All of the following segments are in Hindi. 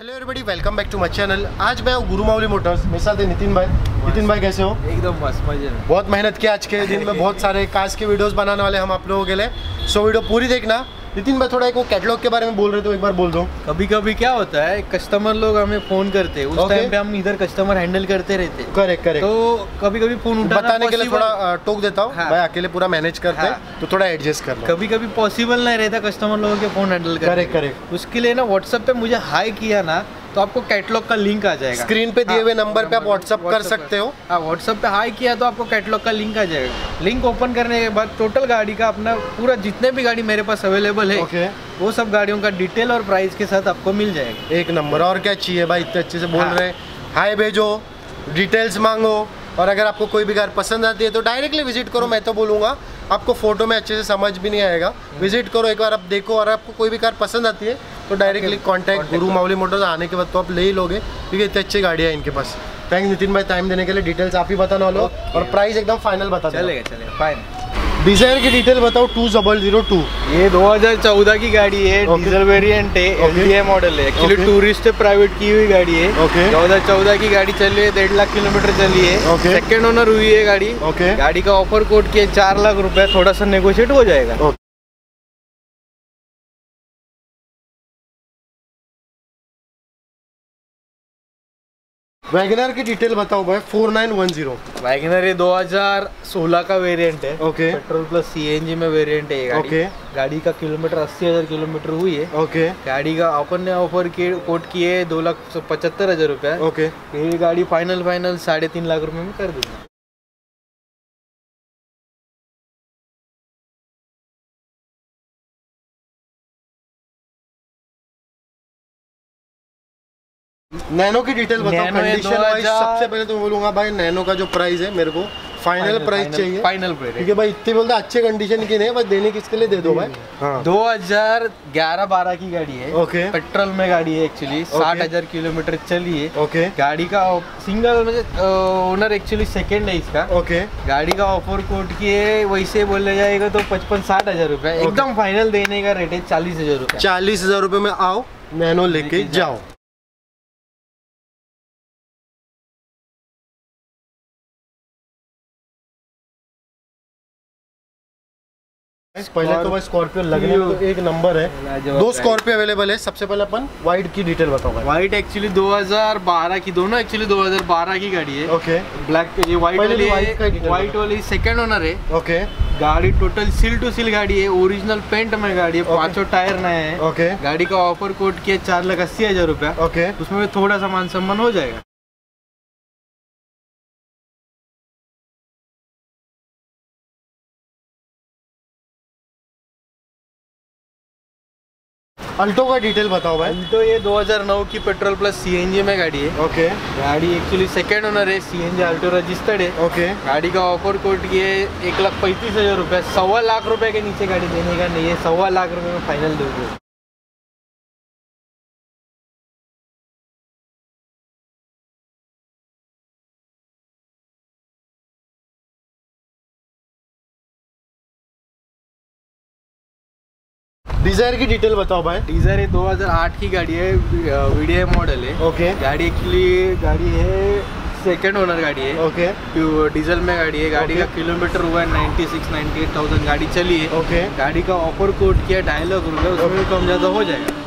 Hello everybody, welcome back to my channel. आज मैं गुरु माउली मोटर्स, मेरे साथ है नितिन भाई। नितिन भाई कैसे हो? एकदम मस्त, मजे में। बहुत मेहनत किया आज के दिन में, बहुत सारे कार्स के वीडियोस बनाने वाले हम आप लोगों के लिए, सो वीडियो पूरी देखना। नितिन भाई थोड़ा एक वो कैटलॉग के बारे में बोल रहे थे, तो एक बार बोल दो। कभी कभी क्या होता है, कस्टमर लोग हमें फोन करते हैं, उस टाइम पे हम इधर कस्टमर हैंडल करते रहते हैं। Correct correct. तो कभी कभी फोन उठाना बताने के लिए थोड़ा टोक देता हूँ। हाँ। भाई अकेले पूरा मैनेज करते हैं। हाँ। तो थोड़ा एडजस्ट करना कभी कभी पॉसिबल नहीं रहता कस्टमर लोगों के फोन हैंडल करना। Correct correct. उसके लिए ना व्हाट्सएप पे मुझे हाई किया ना, तो आपको कैटलॉग का लिंक आ जाएगा स्क्रीन पे दिए हुए नंबर पे। आप व्हाट्सअप कर सकते हो। हाँ, व्हाट्सअप पे हाई किया तो आपको कैटलॉग का लिंक आ जाएगा। लिंक ओपन करने के बाद टोटल गाड़ी का अपना पूरा जितने भी गाड़ी मेरे पास अवेलेबल है वो सब गाड़ियों का डिटेल और प्राइस के साथ आपको मिल जाएगा। एक नंबर, और क्या चाहिए भाई, इतने अच्छे से बोल रहे हैं। हाई भेजो, डिटेल्स मांगो, और अगर आपको कोई भी कार पसंद आती है तो डायरेक्टली विजिट करो। मैं तो बोलूँगा आपको फोटो में अच्छे से समझ भी नहीं आएगा, विजिट करो एक बार, आप देखो, और आपको कोई भी कार पसंद आती है तो डायरेक्टली कांटेक्ट गुरु माउली मोटर्स। आने के बाद तो आप ले ही लोगे क्योंकि इतनी अच्छी गाड़ी है इनके पास। थैंक नितिन भाई टाइम देने के लिए। डिटेल्स आप ही बताना वालों, और प्राइस एकदम फाइनल बता चलेगा। चलेगा फाइन। डिजायर की डिटेल बताओ। 2002 ये 2014 की गाड़ी है, डीजल वेरिएंट है, एलडीए मॉडल है, एक्चुअली टूरिस्ट प्राइवेट की हुई गाड़ी है। 2014 की गाड़ी चली है, 1.5 लाख किलोमीटर चली है, सेकेंड ओनर हुई है गाड़ी। गाड़ी का ऑफर कोट किया 4 लाख रुपए, थोड़ा सा नेगोशिएट हो जाएगा। वैगनर की डिटेल बताओ भाई। 4910 वैगनर ये 2016 का वेरिएंट है। ओके। पेट्रोल प्लस सीएनजी में वेरिएंट है ये गाड़ी। ओके। गाड़ी का किलोमीटर 80,000 किलोमीटर हुई है। ओके। गाड़ी का अपन ने ऑफर के कोट किए 2,75,000 रुपया। ओके। ये गाड़ी फाइनल 3.5 लाख रुपए में कर दूंगा। नैनो की डिटेल बताओ, कंडीशन वाइज। सबसे पहले तो बोलूंगा भाई, नैनो का जो प्राइस है मेरे को फाइनल प्राइस चाहिए। फाइनल प्राइस ठीक है भाई, इतने बोलते अच्छे कंडीशन की नहीं, बस देने किसके लिए दे दो भाई। हाँ। 2011-12 की गाड़ी है। ओके। पेट्रोल में गाड़ी है, एक्चुअली 60,000 किलोमीटर चली है। ओके। गाड़ी का सिंगल ओनर, एक्चुअली सेकेंड है इसका। ओके। गाड़ी का ऑफर कोट की है, वैसे बोला जाएगा तो 55-60,000 रुपए एकदम फाइनल देने का रेट है। 40,000 रुपए, 40,000 रुपए में आओ नैनो लेके जाओ। पहले तो भाई स्कॉर्पियो लगने में तो एक नंबर है। 2 स्कॉर्पियो अवेलेबल है। सबसे पहले अपन वाइट की डिटेल बताओ भाई। वाइट एक्चुअली 2012 की, दोनों एक्चुअली 2012 की गाड़ी है। ओके। ब्लैक ये वाइट वाली सेकंड ओनर है। ओके। गाड़ी टोटल सील टू सील गाड़ी है, ओरिजिनल पेंट में गाड़ी है, 5 टायर नए हैं। ओके। गाड़ी का ऑफर कोट किया 4,80,000 रुपया। ओके। उसमें थोड़ा सा मान सम्मान हो जाएगा। अल्टो का डिटेल बताओ भाई। अल्टो ये 2009 की पेट्रोल प्लस सीएनजी में गाड़ी है। ओके। गाड़ी एक्चुअली सेकंड ओनर है, सीएनजी अल्टो रजिस्टर्ड है। ओके। गाड़ी का ऑफर कोट ये 1,35,000 रुपए, 1.25 लाख रुपए के नीचे गाड़ी देने का नहीं है, 1.25 लाख रुपए में फाइनल दोगे। डिजायर की डिटेल बताओ भाई। डिजायर ये 2008 की गाड़ी है, वीडीआई मॉडल है। ओके। गाड़ी एक्चुअली गाड़ी है सेकंड ओनर गाड़ी है। ओके। डीजल में गाड़ी है। गाड़ी का किलोमीटर हुआ है 96,000-98,000 गाड़ी चली है। ओके। गाड़ी का ऑफर कोट किया 2.5 लाख रुपये, उसमें कम ज़्यादा हो जाएगा।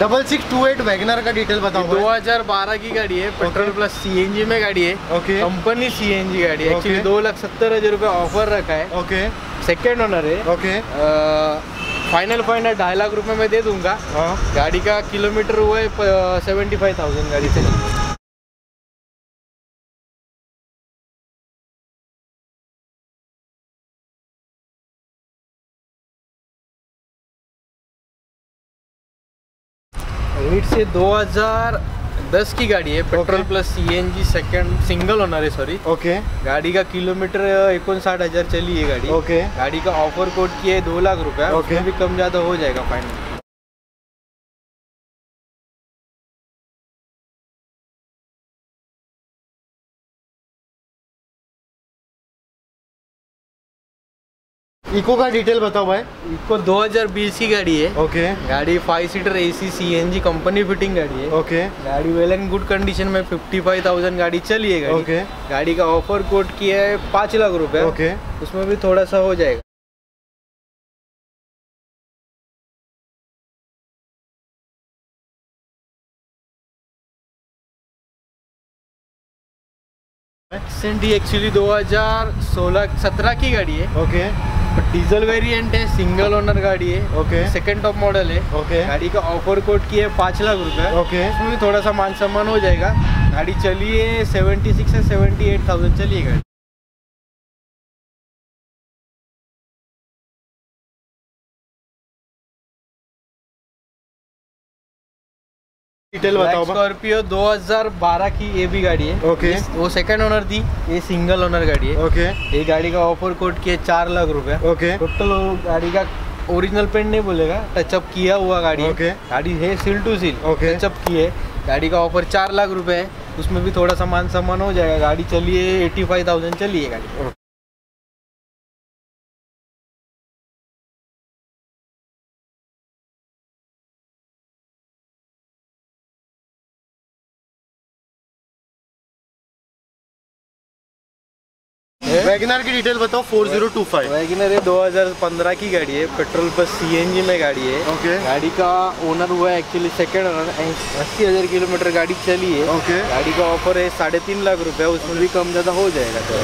डबल 628 वैगनर का डिटेल बताओ। 2012 की गाड़ी है, पेट्रोल प्लस सीएनजी में गाड़ी है। ओके। कंपनी सीएनजी गाड़ी है, एक्चुअली 2,70,000 रुपए ऑफर रखा है। ओके। सेकेंड ओनर है। ओके। फाइनल 2.5 लाख रुपए में दे दूंगा। गाड़ी का किलोमीटर हुआ है 75,000 गाड़ी चलेगी। रिट्स से 2010 की गाड़ी है, petrol plus CNG second single owner है, सॉरी। ओके। गाड़ी का किलोमीटर 59,000 चली है गाड़ी। ओके। गाड़ी का ऑफर कोट किया है 2 लाख रुपया, उसमें भी कम ज़्यादा हो जाएगा फाइनल। इको का डिटेल बता भाई। इको 2020 की गाड़ी है। ओके। गाड़ी 5 seater AC CNG company fitting गाड़ी है। ओके। गाड़ी वेल एंड गुड कंडीशन में 55,000 गाड़ी चली है गाड़ी। ओके। गाड़ी का ऑफर कोट किया है 5 लाख रुपए। ओके, उसमें भी थोड़ा सा हो जाएगा। एक्चुअली 2016-17 की गाड़ी है। ओके। डीजल वेरिएंट है, सिंगल ओनर गाड़ी है। ओके। सेकंड टॉप मॉडल है। ओके। गाड़ी का ऑफर कोट किया है 5 लाख रुपए। ओके, उसमें थोड़ा सा मान सम्मान हो जाएगा। गाड़ी चली है 76,000 से 78,000 चली है गाड़ी। डिटेल बताओ। स्कॉर्पियो 2012 की ये भी गाड़ी है। ओके। वो सेकंड ओनर थी, ये सिंगल ओनर गाड़ी है। ओके। ये गाड़ी का ऑफर कोट किया 4 लाख रुपए। ओके। टोटल गाड़ी का ओरिजिनल पेंट नहीं बोलेगा, टचअप किया हुआ गाड़ी है। ओके। गाड़ी है seal to seal. Okay. Touch up किए। गाड़ी का ऑफर 4 लाख रुपए है, उसमें भी थोड़ा सा मान सम्मान हो जाएगा। गाड़ी चलिए 85,000 चली है गाड़ी। वैगन आर की डिटेल बताओ। 4025 वैगन आर 2015 की गाड़ी है, पेट्रोल पर सीएनजी में गाड़ी है। ओके। गाड़ी का ओनर हुआ है एक्चुअली सेकंड ओनर। 80,000 किलोमीटर गाड़ी चली है। ओके। गाड़ी का ऑफर है 3.5 लाख रुपए, उसमें भी कम ज्यादा हो जाएगा। तो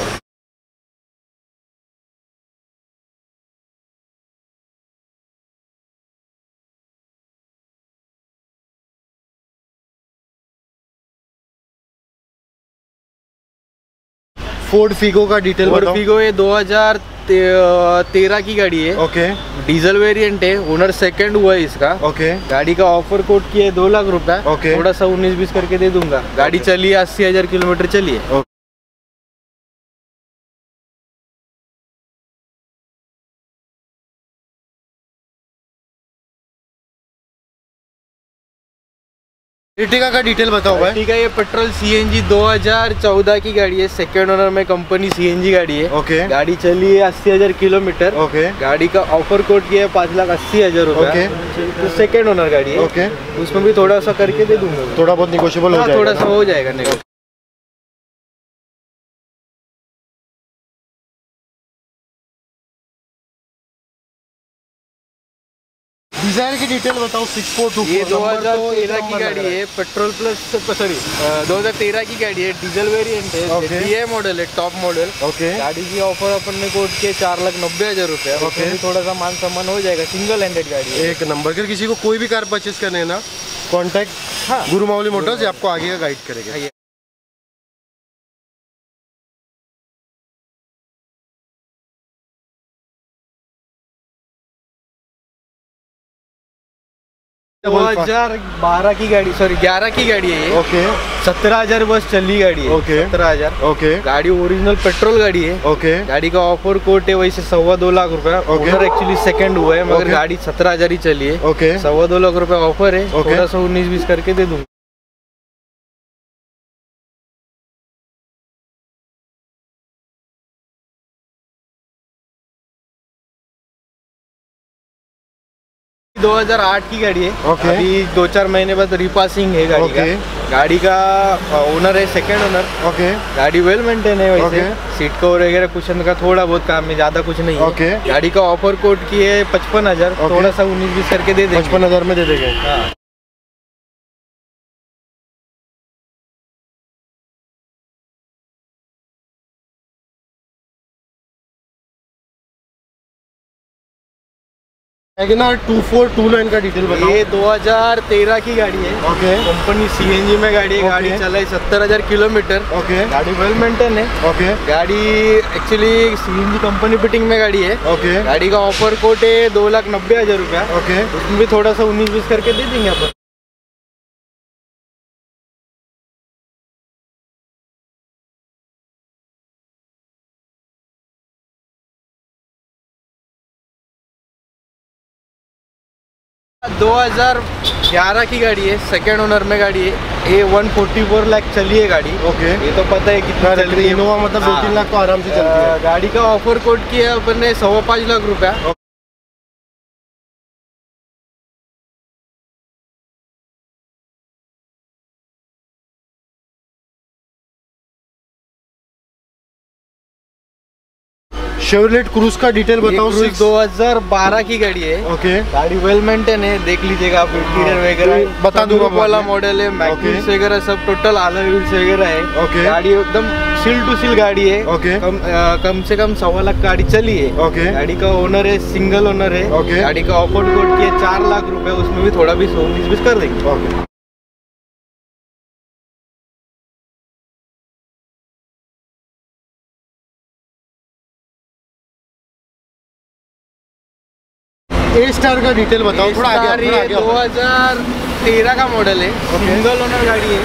फोर्ड फीगो का डिटेल बताओ। फोर्ड फीगो ये 2013 की गाड़ी है। ओके। डीजल वेरिएंट है, ओनर सेकंड हुआ है इसका। ओके। गाड़ी का ऑफर कोट किया है 2 लाख रुपए। ओके। थोड़ा सा 19-20 करके दे दूंगा। गाड़ी चली 80,000 किलोमीटर चली है। आर्टिका का डिटेल बताओ भाई। आर्टिका ये पेट्रोल सीएनजी 2014 की गाड़ी है, सेकंड ओनर में कंपनी सीएनजी गाड़ी है। ओके। गाड़ी चली है 80,000 किलोमीटर। ओके। गाड़ी का ऑफर कोट किया है 5,80,000 रुपए। ओके। तो सेकंड ओनर गाड़ी है। ओके। उसमें भी थोड़ा सा करके दे दूंगा। थोड़ा बहुत निगोशिएबल हो जाएगा। थोड़ा सा हो जाएगा निगोशिएबल। डिजायर की डिटेल बताओ। 642 ये 2013 की गाड़ी है, पेट्रोल प्लस सॉरी 2013 की गाड़ी है, डीजल वेरिएंट है, ये मॉडल है टॉप मॉडल। ओके। गाड़ी की ऑफर अपन ने कोट के 4,90,000 रुपए। ओके। थोड़ा सा मान सम्मान हो जाएगा। सिंगल हैंडेड गाड़ी है। एक नंबर। अगर किसी को कोई भी कार परचेज करने है ना, कॉन्टैक्ट गुरु माउली मोटर्स आपको आगे का गाइड करेगा। ग्यारह की गाड़ी है ये। ओके। 17,000 बस चली गाड़ी है। ओके। 17,000। ओके। गाड़ी ओरिजिनल पेट्रोल गाड़ी है। ओके। गाड़ी का ऑफर कोट है वैसे 2.25 लाख रुपए। ओनर एक्चुअली सेकंड हुआ है, मगर गाड़ी 17,000 ही चली है। ओके। 2.25 लाख रुपए ऑफर है, थोड़ा सा 19-20 करके दे दूंगा। ये 2008 की गाड़ी है। ओके। अभी 2-4 महीने बाद रिपासिंग है गाड़ी का। गाड़ी का ओनर है सेकंड ओनर। ओके। गाड़ी वेल मेंटेन है वैसे। सीट कवर वगैरह कुशन का थोड़ा बहुत काम है, ज्यादा कुछ नहीं है। ओके। गाड़ी का ऑफर कोट की है 55,000, थोड़ा सा 19-20 करके दे देंगे। 55,000 में दे देंगे। हाँ। वैगन आर 2429 का डिटेल बताओ। ये 2013 की गाड़ी है। ओके। कंपनी सीएनजी में गाड़ी है। गाड़ी चलाई 70,000 किलोमीटर। ओके। गाड़ी वेल मेंटेन है। ओके। गाड़ी एक्चुअली सीएनजी कंपनी फिटिंग में गाड़ी है। ओके। गाड़ी का ऑफर कोट है 2,90,000 रुपया। ओके। उसमें भी थोड़ा सा 19-20 करके दे देंगे अपन। 11 की गाड़ी है, सेकेंड ओनर में गाड़ी है। ये 144 लाख चली है गाड़ी। ओके, ये तो पता है कितना चल रही है। इनोवा मतलब 2-3 लाख तो आराम से चलती है। गाड़ी का ऑफर कोट किया अपन ने 5.25 लाख रुपया। शेवरलेट क्रूज का डिटेल बताओ। 2012 की गाड़ी है। ओके, गाड़ी वेल मेंटेन है, देख लीजिएगा आप। इंटीरियर वगैरह बता दूंगा, वाला मॉडल है, मैग्नेट वगैरह सब टोटल अलॉय व्हील्स वगैरह है। ओके, गाड़ी एकदम सील टू सील गाड़ी है। ओके, कम से कम 1.25 लाख गाड़ी चली है। ओके, गाड़ी का ओनर है, सिंगल ओनर है। ओके, गाड़ी का ऑफर कोट किया 4 लाख रुपए, उसमें भी थोड़ा भी 120-120 कर देंगे। ओके, ए स्टार का डिटेल बताओ थोड़ा आगे। 2013 का मॉडल है, सिंगल ओनर गाड़ी है।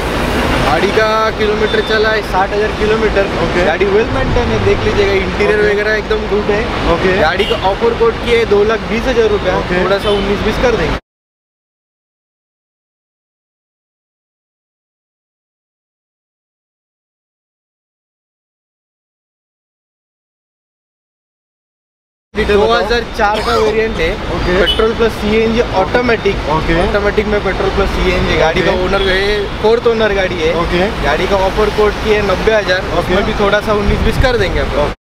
गाड़ी का किलोमीटर चला है 60,000 किलोमीटर। गाड़ी वेल मेंटेन है, देख लीजिएगा। इंटीरियर वगैरह एकदम गुड है। ओके, गाड़ी का ऑफर कोट किया 2,20,000 रुपया, थोड़ा सा 19-20 कर देंगे। डिटेल 2004 का वेरिएंट है। Petrol plus CNG automatic. Automatic में पेट्रोल प्लस सीएनजी। गाड़ी का ओनर है, 4th ओनर गाड़ी है। गाड़ी का ऑफर कोट किया 90,000, उसमें भी थोड़ा सा 19-20 कर देंगे आप।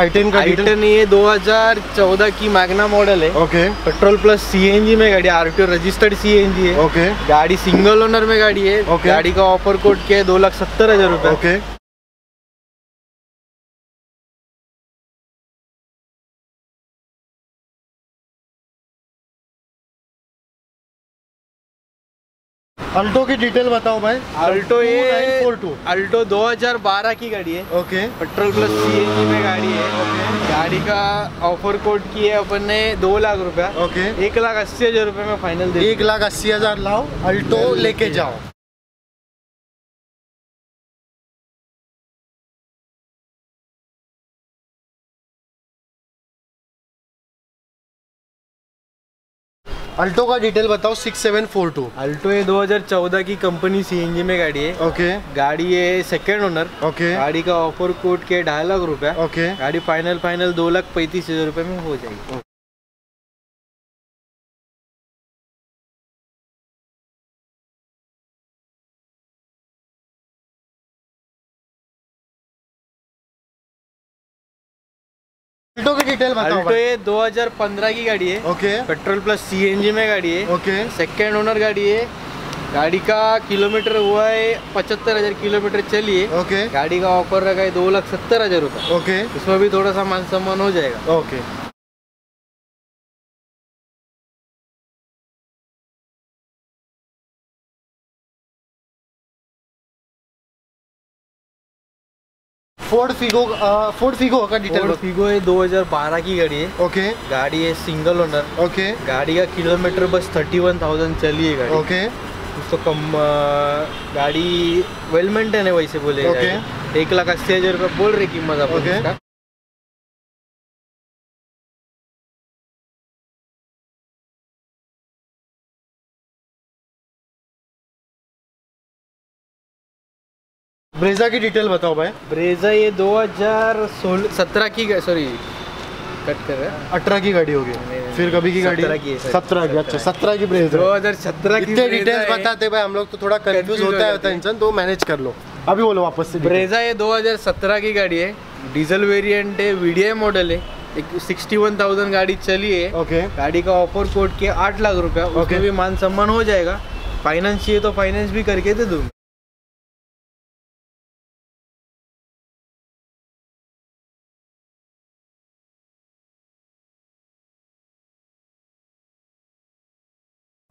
i10 का i10 ये 2014 की मैग्ना मॉडल है। ओके, पेट्रोल प्लस सीएनजी में गाड़ी, आर.टी.ओ रजिस्टर्ड सीएनजी है। ओके, गाड़ी सिंगल ओनर में गाड़ी है। गाड़ी का ऑफर कोट किया 2,70,000 रुपये। ओके, अल्टो की डिटेल बताओ भाई। अल्टो ये 942 अल्टो 2012 की गाड़ी है। ओके, पेट्रोल प्लस सीएनजी में गाड़ी है। गाड़ी का ऑफर कोट किया अपन ने 2 लाख रुपया। ओके, 1,80,000 रुपये में फाइनल दे। 1,80,000 लाओ, अल्टो लेके जाओ। अल्टो का डिटेल बताओ। 6742 अल्टो ये 2014 की कंपनी सीएनजी में गाड़ी है। ओके, गाड़ी ये सेकंड ओनर। ओके, गाड़ी का ऑफर कोट के 2.5 लाख रुपया। ओके, गाड़ी फाइनल 2,35,000 रुपये में हो जाएगी। अल्टो की डिटेल बताओ। अल्टो ये 2015 की गाड़ी है। ओके, पेट्रोल प्लस सीएनजी में गाड़ी है। ओके, सेकेंड ओनर गाड़ी है। गाड़ी का किलोमीटर हुआ है 75,000 किलोमीटर चली है। ओके, गाड़ी का ऑफर रखा है 2,70,000 रुपये। ओके, इसमें भी थोड़ा सा मान सम्मान हो जाएगा। ओके, फोर्ड फिगो का डिटेल। फोर्ड फिगो है 2012 की गाड़ी है। ओके, गाड़ी है सिंगल ओनर। ओके, गाड़ी का किलोमीटर बस 31,000 चली है गाड़ी। ओके, तो कम गाड़ी वेल मेंटेन है वैसे बोले। ओके, 1,80,000 रुपये बोल रही कीमत आप। ओके, ब्रेजा की डिटेल बताओ भाई। ब्रेजा ये 2017 की, सॉरी कट कर रहा है, 18 की गाड़ी होगी, फिर कभी की गाड़ी 17 की। अच्छा, 17 की ब्रेजा 2017 की। इतने डिटेल्स बताते भाई, हम लोग तो थोड़ा कंफ्यूज होता है इंसान, तो मैनेज कर लो। अभी बोलो वापस से। ब्रेजा ये 2017 की गाड़ी है, डीजल वेरिएंट है, वीडीआई मॉडल है। 61,000 गाड़ी चली है। ओके, गाड़ी का ऑफर कोट किया 8 लाख रुपया, उसमें भी मान सम्मान हो जाएगा। फाइनेंस चाहिए तो फाइनेंस भी करके दे दूंगा।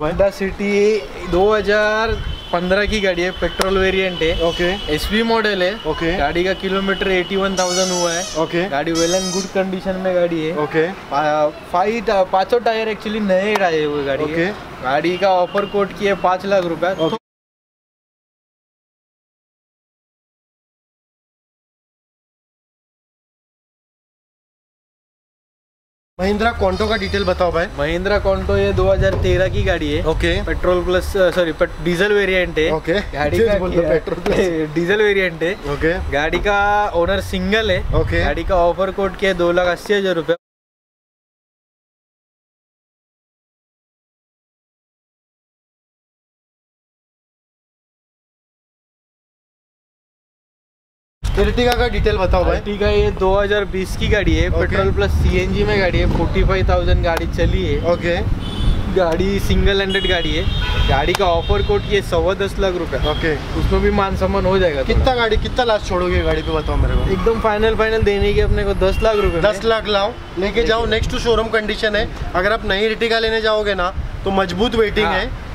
होंडा सिटी 2015 की गाड़ी है, पेट्रोल वेरिएंट है। ओके, एसवी मॉडल है। ओके, गाड़ी का किलोमीटर 81,000 हुआ है। ओके, गाड़ी वेल एंड गुड कंडीशन में गाड़ी है। ओके, 5 टायर एक्चुअली नए टायर हुए गाड़ी है। गाड़ी का ऑफर कोट किया 5 लाख रुपया। महिंद्रा कॉन्टो का डिटेल बताओ भाई। महिंद्रा कॉन्टो ये 2013 की गाड़ी है। Okay. Petrol plus sorry diesel variant है। ओके। गाड़ी का डीजल वेरिएंट है। ओके। गाड़ी का ओनर सिंगल है। ओके। गाड़ी का ऑफर कोट किया 2,80,000 रुपए। आर्टिका का डिटेल बताओ भाई। आर्टिका ये 2020 की गाड़ी है। पेट्रोल प्लस सीएनजी में गाड़ी है। 45,000 गाड़ी चली है। ओके। गाड़ी सिंगल हैंडेड गाड़ी है। गाड़ी का ऑफर कोट ये 10,25,00,000 रुपए। ओके। उसमें भी मान सम्मान हो जाएगा। कितना गाड़ी कितना लास्ट छोड़ोगे गाड़ी पे बताओ मेरे को। एकदम फाइनल देने के अपने को 10,00,000 रुपए। 10 लाख लाओ लेके जाओ। नेक्स्ट टू शोरूम कंडीशन है। अगर आप नई आर्टिका लेने जाओगे ना तो मजबूत वेटिंग है।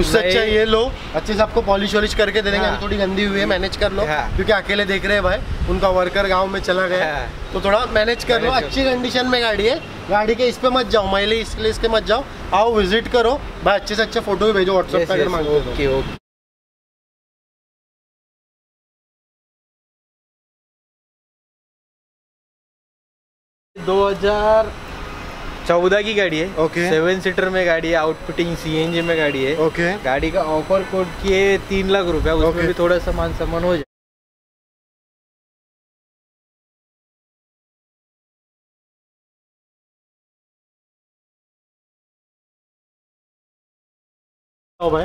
उससे अच्छा ये लो, अच्छे से आपको पॉलिश वॉलिश करके दे देंगे। हाँ। थोड़ी गंदी हुई है, मैनेज कर लो। हाँ। क्योंकि अकेले देख रहे हैं भाई, उनका वर्कर गांव में चला गया। हाँ। तो थोड़ा मैनेज कर लो। अच्छी कंडीशन में गाड़ी है। गाड़ी के इस पे मत जाओ, माइलेज इसके लिए इसके मत जाओ। आओ विजिट करो भाई, अच्छे से अच्छे फोटो भी भेजो व्हाट्सएप पे अगर मांगो। दो 2014 की गाड़ी है। ओके। 7 सीटर में गाड़ी है। आउटफिटिंग सीएनजी में गाड़ी है। ओके। गाड़ी का ऑफर कोड किए 3,00,000 रुपए। उसमें भी थोड़ा सा मान सम्मान हो जाए।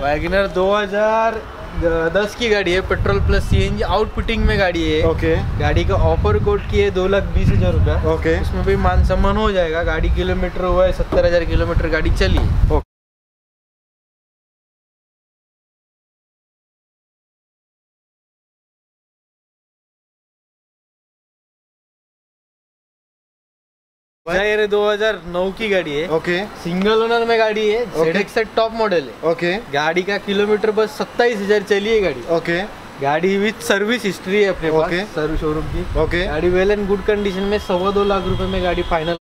वैगन आर 2010 की गाड़ी है। पेट्रोल प्लस सीएनजी आउटपुटिंग में गाड़ी है। ओके। गाड़ी का ऑफर कोट किए 2,20,000 रुपया। ओके। उसमें भी मान सम्मान हो जाएगा। गाड़ी किलोमीटर हुआ है 70,000 किलोमीटर गाड़ी चली है। ओके। डिजायर 2009 की गाड़ी है। ओके। सिंगल ओनर में गाड़ी है। ZX टॉप मॉडल है। ओके। गाड़ी का किलोमीटर बस 27,000 चली है गाड़ी। ओके। गाड़ी विद सर्विस हिस्ट्री है अपने पास शोरूम की। ओके। गाड़ी वेल एंड गुड कंडीशन में 2,25,00,000 रुपए में गाड़ी फाइनल।